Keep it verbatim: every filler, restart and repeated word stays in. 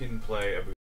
can play every